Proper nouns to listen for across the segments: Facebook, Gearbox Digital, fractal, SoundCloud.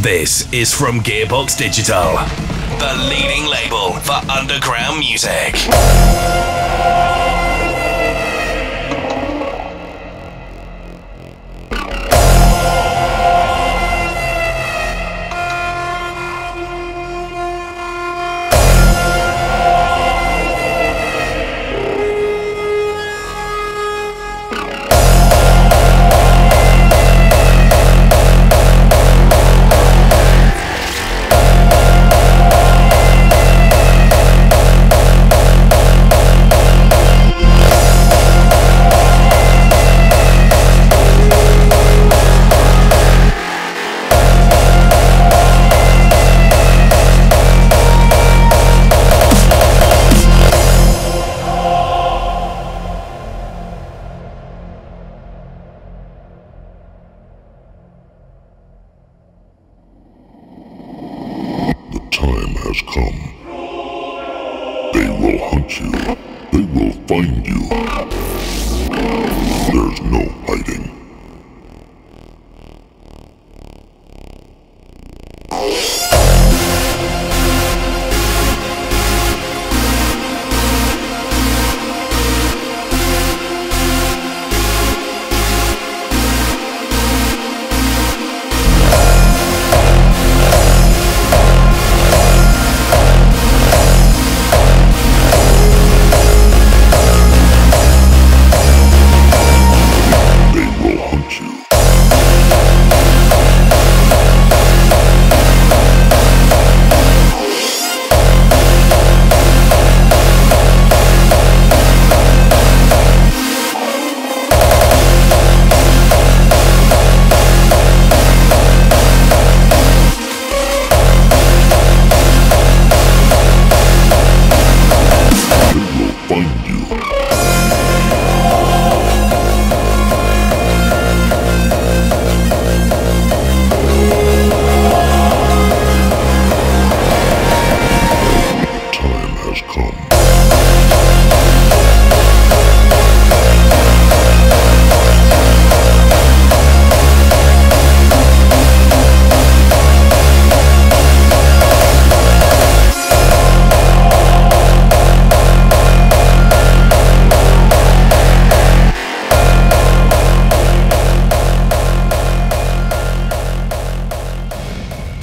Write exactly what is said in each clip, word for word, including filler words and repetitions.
This is from Gearbox Digital, the leading label for underground music.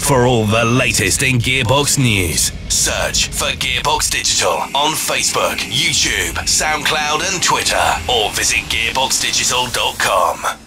For all the latest in Gearbox news, search for Gearbox Digital on Facebook, YouTube, SoundCloud and Twitter, or visit gearbox digital dot com.